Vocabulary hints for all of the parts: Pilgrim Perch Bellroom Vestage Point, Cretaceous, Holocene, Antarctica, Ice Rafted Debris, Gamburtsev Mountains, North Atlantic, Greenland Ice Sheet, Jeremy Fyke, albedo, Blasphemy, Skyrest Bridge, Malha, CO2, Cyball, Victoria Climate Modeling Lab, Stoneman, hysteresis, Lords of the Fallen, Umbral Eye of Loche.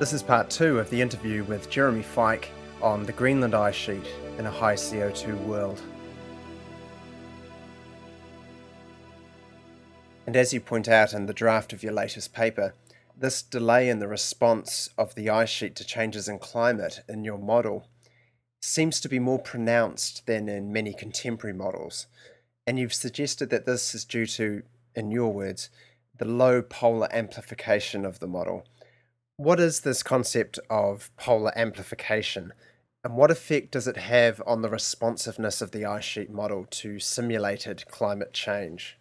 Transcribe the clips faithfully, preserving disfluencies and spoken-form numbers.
This is part two of the interview with Jeremy Fyke on the Greenland Ice Sheet in a high C O two world. And as you point out in the draft of your latest paper, this delay in the response of the ice sheet to changes in climate in your model seems to be more pronounced than in many contemporary models. And you've suggested that this is due to, in your words, the low polar amplification of the model. What is this concept of polar amplification, and what effect does it have on the responsiveness of the ice sheet model to simulated climate change?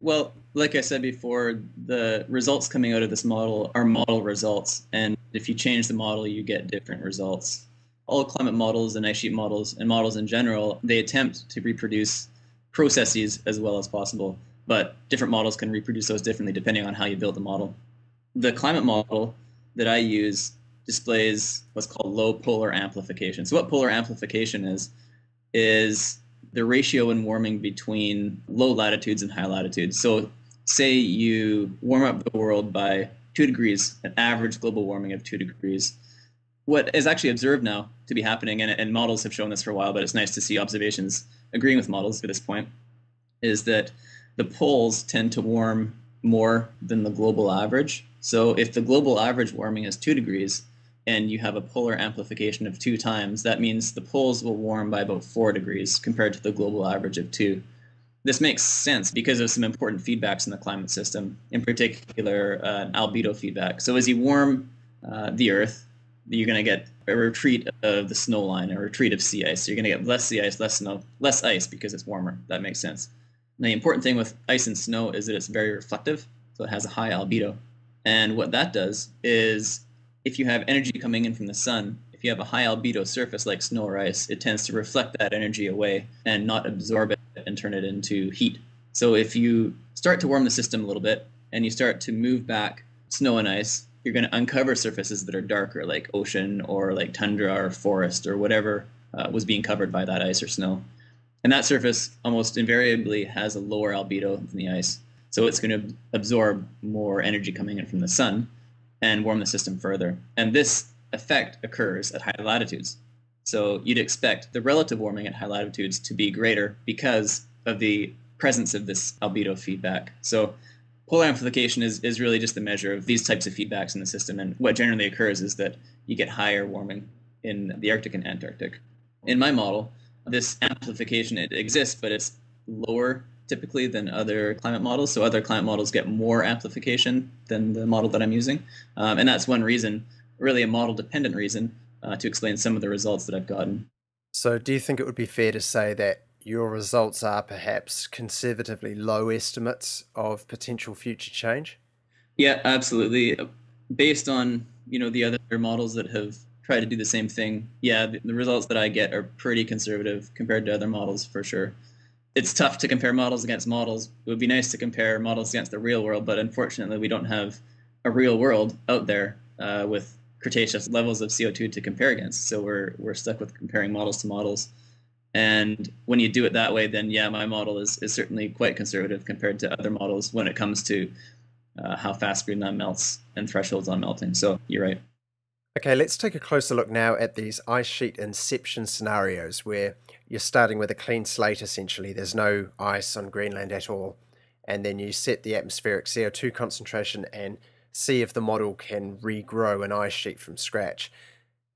Well, like I said before, the results coming out of this model are model results, and if you change the model, you get different results. All climate models and ice sheet models, and models in general, they attempt to reproduce processes as well as possible, but different models can reproduce those differently depending on how you build the model. The climate model that I use displays what's called low polar amplification. So what polar amplification is, is the ratio in warming between low latitudes and high latitudes. So say you warm up the world by two degrees, an average global warming of two degrees. What is actually observed now to be happening, and, and models have shown this for a while, but it's nice to see observations agreeing with models at this point, is that the poles tend to warm more than the global average. So if the global average warming is two degrees and you have a polar amplification of two times, that means the poles will warm by about four degrees compared to the global average of two. This makes sense because of some important feedbacks in the climate system, in particular uh, albedo feedback. So as you warm uh, the Earth, you're going to get a retreat of the snow line, a retreat of sea ice. So you're going to get less sea ice, less snow, less ice because it's warmer. That makes sense. And the important thing with ice and snow is that it's very reflective, so it has a high albedo. And what that does is, if you have energy coming in from the sun, if you have a high albedo surface like snow or ice, it tends to reflect that energy away and not absorb it and turn it into heat. So if you start to warm the system a little bit and you start to move back snow and ice, you're going to uncover surfaces that are darker, like ocean or like tundra or forest or whatever uh, was being covered by that ice or snow. And that surface almost invariably has a lower albedo than the ice. So it's going to absorb more energy coming in from the sun and warm the system further. And this effect occurs at high latitudes. So you'd expect the relative warming at high latitudes to be greater because of the presence of this albedo feedback. So polar amplification is, is really just the measure of these types of feedbacks in the system. And what generally occurs is that you get higher warming in the Arctic and Antarctic. In my model, this amplification, it exists, but it's lower typically than other climate models. So other climate models get more amplification than the model that I'm using. Um, and that's one reason, really a model-dependent reason, uh, to explain some of the results that I've gotten. So do you think it would be fair to say that your results are perhaps conservatively low estimates of potential future change? Yeah, absolutely. Based on, you know, the other models that have tried to do the same thing, yeah, the, the results that I get are pretty conservative compared to other models for sure. It's tough to compare models against models. It would be nice to compare models against the real world, but unfortunately we don't have a real world out there uh, with Cretaceous levels of C O two to compare against. So we're, we're stuck with comparing models to models. And when you do it that way, then yeah, my model is, is certainly quite conservative compared to other models when it comes to uh, how fast Greenland melts and thresholds on melting. So you're right. Okay, let's take a closer look now at these ice sheet inception scenarios where you're starting with a clean slate essentially. There's no ice on Greenland at all. And then you set the atmospheric C O two concentration and see if the model can regrow an ice sheet from scratch.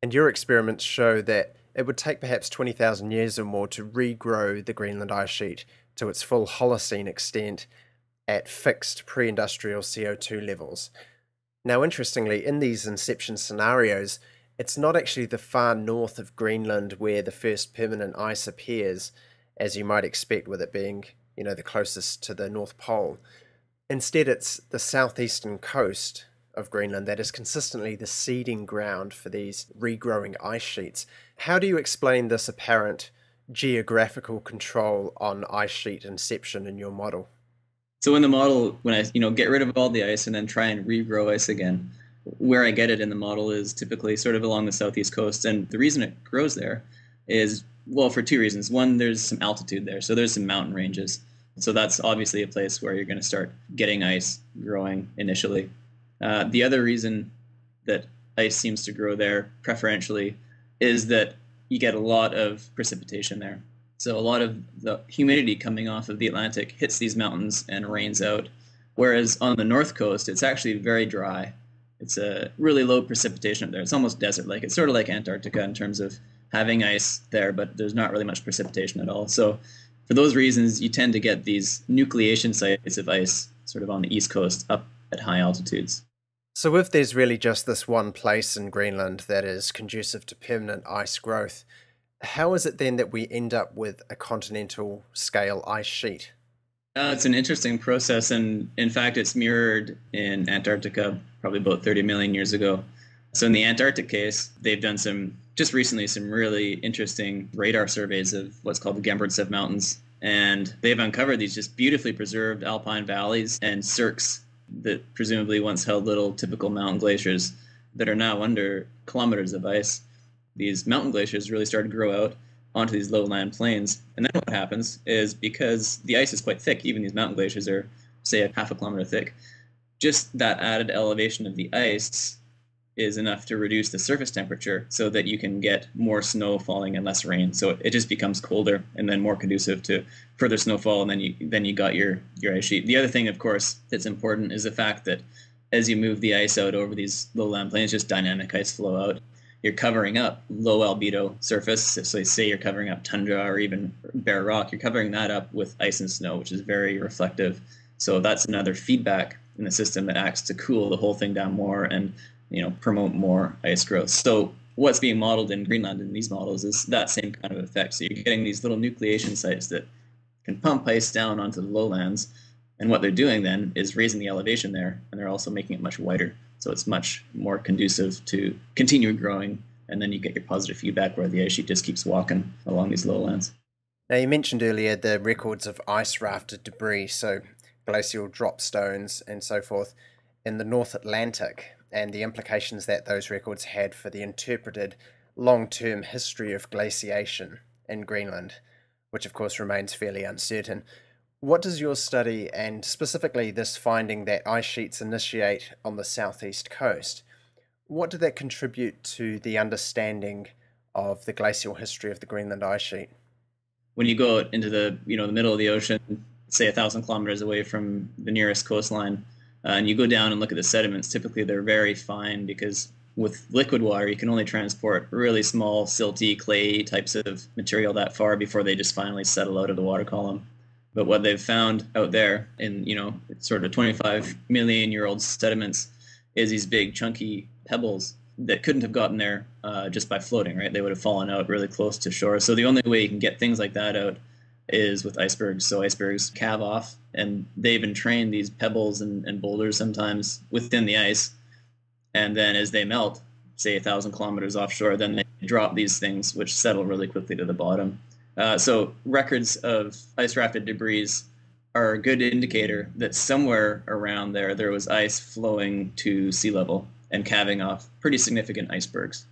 And your experiments show that it would take perhaps twenty thousand years or more to regrow the Greenland ice sheet to its full Holocene extent at fixed pre-industrial C O two levels. Now, interestingly, in these inception scenarios, it's not actually the far north of Greenland where the first permanent ice appears, as you might expect with it being, you know, the closest to the North Pole. Instead, it's the southeastern coast of Greenland that is consistently the seeding ground for these regrowing ice sheets. How do you explain this apparent geographical control on ice sheet inception in your model? So in the model, when I, you know, get rid of all the ice and then try and regrow ice again, where I get it in the model is typically sort of along the southeast coast. And the reason it grows there is, well, for two reasons. One, there's some altitude there. So there's some mountain ranges. So that's obviously a place where you're going to start getting ice growing initially. Uh, the other reason that ice seems to grow there preferentially is that you get a lot of precipitation there. So a lot of the humidity coming off of the Atlantic hits these mountains and rains out, whereas on the north coast, it's actually very dry. It's a really low precipitation up there. It's almost desert-like. It's sort of like Antarctica in terms of having ice there, but there's not really much precipitation at all. So for those reasons, you tend to get these nucleation sites of ice sort of on the east coast up at high altitudes. So if there's really just this one place in Greenland that is conducive to permanent ice growth, how is it then that we end up with a continental scale ice sheet? Uh, it's an interesting process, and in fact it's mirrored in Antarctica probably about thirty million years ago. So in the Antarctic case, they've done some, just recently, some really interesting radar surveys of what's called the Gamburtsev Mountains, and they've uncovered these just beautifully preserved alpine valleys and cirques that presumably once held little typical mountain glaciers that are now under kilometers of ice. These mountain glaciers really started to grow out onto these lowland plains. And then what happens is, because the ice is quite thick, even these mountain glaciers are, say, a half a kilometer thick, just that added elevation of the ice is enough to reduce the surface temperature so that you can get more snow falling and less rain. So it just becomes colder and then more conducive to further snowfall, and then you then you got your, your ice sheet. The other thing, of course, that's important is the fact that as you move the ice out over these lowland plains, just dynamic ice flow out, you're covering up low albedo surface. So say you're covering up tundra or even bare rock, you're covering that up with ice and snow, which is very reflective. So that's another feedback in the system that acts to cool the whole thing down more and, you know, promote more ice growth. So what's being modeled in Greenland in these models is that same kind of effect. So you're getting these little nucleation sites that can pump ice down onto the lowlands. And what they're doing then is raising the elevation there, and they're also making it much wider. So it's much more conducive to continue growing, and then you get your positive feedback where the ice sheet just keeps walking along these lowlands. Now, you mentioned earlier the records of ice-rafted debris, so glacial drop stones and so forth, in the North Atlantic, and the implications that those records had for the interpreted long-term history of glaciation in Greenland, which of course remains fairly uncertain. What does your study, and specifically this finding that ice sheets initiate on the southeast coast, what did that contribute to the understanding of the glacial history of the Greenland ice sheet? When you go out into the, you know, the middle of the ocean, say a thousand kilometers away from the nearest coastline, Uh, and you go down and look at the sediments, typically they're very fine, because with liquid water you can only transport really small, silty, clay types of material that far before they just finally settle out of the water column. But what they've found out there in, you know, sort of twenty-five million year old sediments is these big chunky pebbles that couldn't have gotten there uh, just by floating, right? They would have fallen out really close to shore. So the only way you can get things like that out is with icebergs. So icebergs calve off, and they've been trained these pebbles and, and boulders sometimes within the ice, and then as they melt, say a thousand kilometers offshore, then they drop these things which settle really quickly to the bottom. Uh, so records of ice rafted debris are a good indicator that somewhere around there there was ice flowing to sea level and calving off pretty significant icebergs.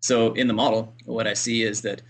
So in the model, what I see is that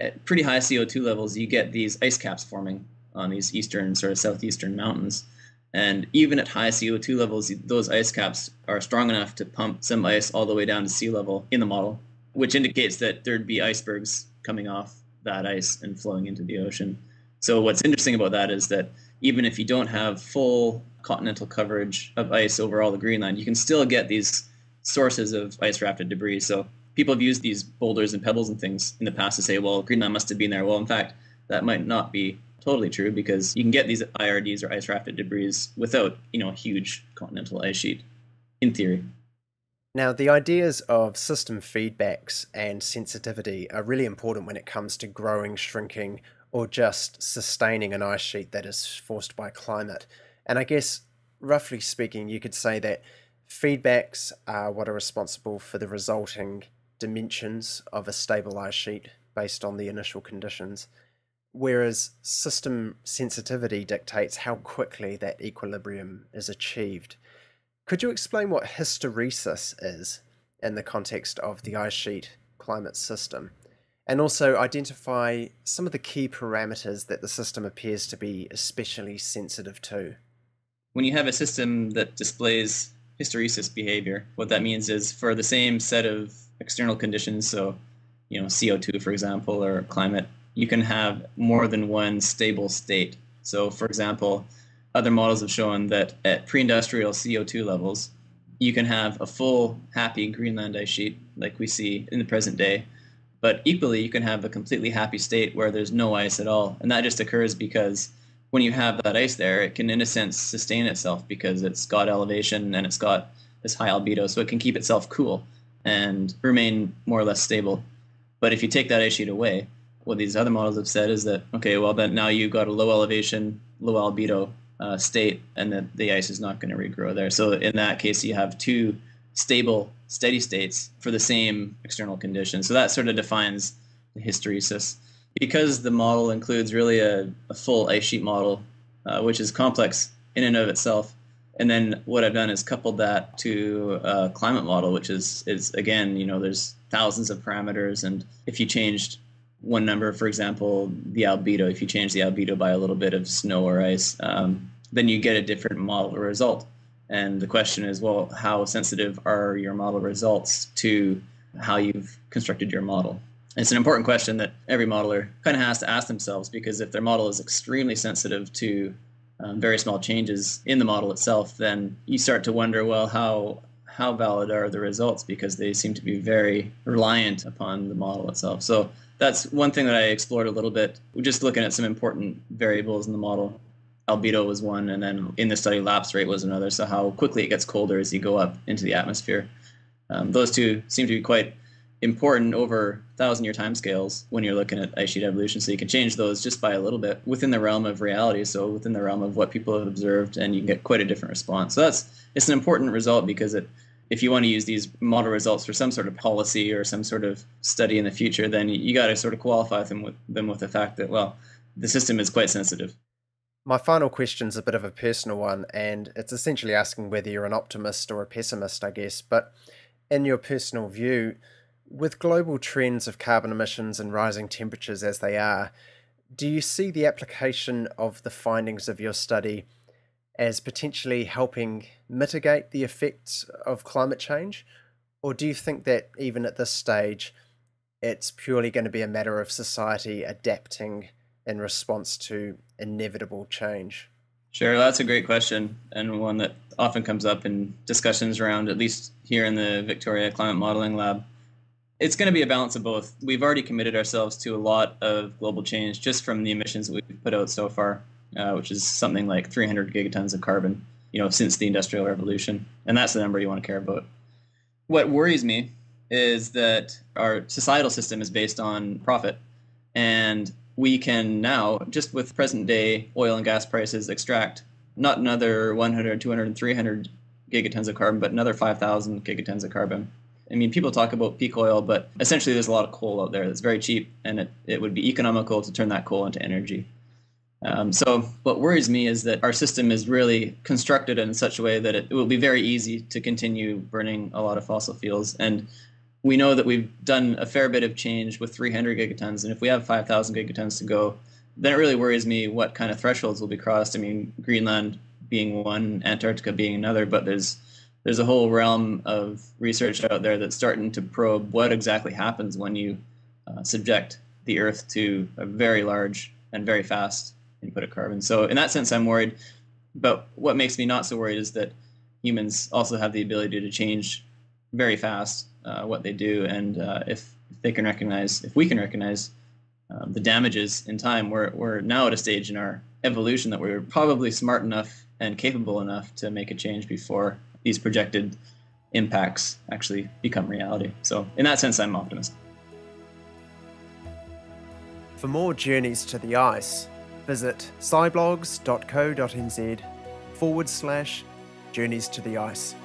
at pretty high C O two levels, you get these ice caps forming on these eastern, sort of southeastern mountains. And even at high C O two levels, those ice caps are strong enough to pump some ice all the way down to sea level in the model, which indicates that there'd be icebergs coming off that ice and flowing into the ocean. So what's interesting about that is that even if you don't have full continental coverage of ice over all the Greenland, you can still get these sources of ice-rafted debris. So people have used these boulders and pebbles and things in the past to say, well, Greenland must have been there. Well, in fact, that might not be totally true, because you can get these I R Ds or ice-rafted debris without, you know, a huge continental ice sheet, in theory. Now, the ideas of system feedbacks and sensitivity are really important when it comes to growing, shrinking, or just sustaining an ice sheet that is forced by climate. And I guess, roughly speaking, you could say that feedbacks are what are responsible for the resulting dimensions of a stable ice sheet based on the initial conditions, whereas system sensitivity dictates how quickly that equilibrium is achieved. Could you explain what hysteresis is in the context of the ice sheet climate system, and also identify some of the key parameters that the system appears to be especially sensitive to? When you have a system that displays hysteresis behavior. What that means is for the same set of external conditions, so you know, C O two, for example, or climate, you can have more than one stable state. So, for example, other models have shown that at pre-industrial C O two levels, you can have a full, happy Greenland ice sheet like we see in the present day, but equally you can have a completely happy state where there's no ice at all. And that just occurs because when you have that ice there, it can in a sense sustain itself because it's got elevation and it's got this high albedo, so it can keep itself cool and remain more or less stable. But if you take that ice sheet away, what these other models have said is that, okay, well then now you've got a low elevation, low albedo uh, state, and that the ice is not going to regrow there. So in that case, you have two stable, steady states for the same external conditions. So that sort of defines the hysteresis. Because the model includes really a, a full ice sheet model, uh, which is complex in and of itself, and then what I've done is coupled that to a climate model, which is, is again, you know, there's thousands of parameters, and if you changed one number, for example, the albedo, if you change the albedo by a little bit of snow or ice, um, then you get a different model or result. And the question is, well, how sensitive are your model results to how you've constructed your model? It's an important question that every modeler kind of has to ask themselves, because if their model is extremely sensitive to um, very small changes in the model itself, then you start to wonder, well, how how valid are the results, because they seem to be very reliant upon the model itself. So that's one thing that I explored a little bit. We're just looking at some important variables in the model. Albedo was one, and then in the study lapse rate was another, so how quickly it gets colder as you go up into the atmosphere. Um, those two seem to be quite important over thousand-year timescales when you're looking at ice sheet evolution, so you can change those just by a little bit within the realm of reality, so within the realm of what people have observed, and you can get quite a different response. So that's it's an important result, because it, if you want to use these model results for some sort of policy or some sort of study in the future, then you, you got to sort of qualify them with, them with the fact that, well, the system is quite sensitive. My final question is a bit of a personal one, and it's essentially asking whether you're an optimist or a pessimist, I guess. But in your personal view, with global trends of carbon emissions and rising temperatures as they are, do you see the application of the findings of your study as potentially helping mitigate the effects of climate change? Or do you think that even at this stage, it's purely going to be a matter of society adapting in response to inevitable change? Sure, that's a great question, and one that often comes up in discussions around, at least here in the Victoria Climate Modeling Lab. It's going to be a balance of both. We've already committed ourselves to a lot of global change just from the emissions that we've put out so far, uh, which is something like three hundred gigatons of carbon, you know, since the Industrial Revolution, and that's the number you want to care about. What worries me is that our societal system is based on profit, and we can now, just with present-day oil and gas prices, extract not another one hundred, two hundred, three hundred gigatons of carbon, but another five thousand gigatons of carbon. I mean, people talk about peak oil, but essentially there's a lot of coal out there that's very cheap, and it, it would be economical to turn that coal into energy. Um, so what worries me is that our system is really constructed in such a way that it, it will be very easy to continue burning a lot of fossil fuels. And we know that we've done a fair bit of change with three hundred gigatons, and if we have five thousand gigatons to go, then it really worries me what kind of thresholds will be crossed. I mean, Greenland being one, Antarctica being another, but there's there's a whole realm of research out there that's starting to probe what exactly happens when you uh, subject the Earth to a very large and very fast input of carbon. So in that sense, I'm worried. But what makes me not so worried is that humans also have the ability to change very fast Uh, what they do, and uh, if, if they can recognize, if we can recognize um, the damages in time, we're, we're now at a stage in our evolution that we're probably smart enough and capable enough to make a change before these projected impacts actually become reality. So in that sense, I'm optimistic. For more journeys to the ice, visit sciblogs dot co dot n z forward slash journeys to the ice.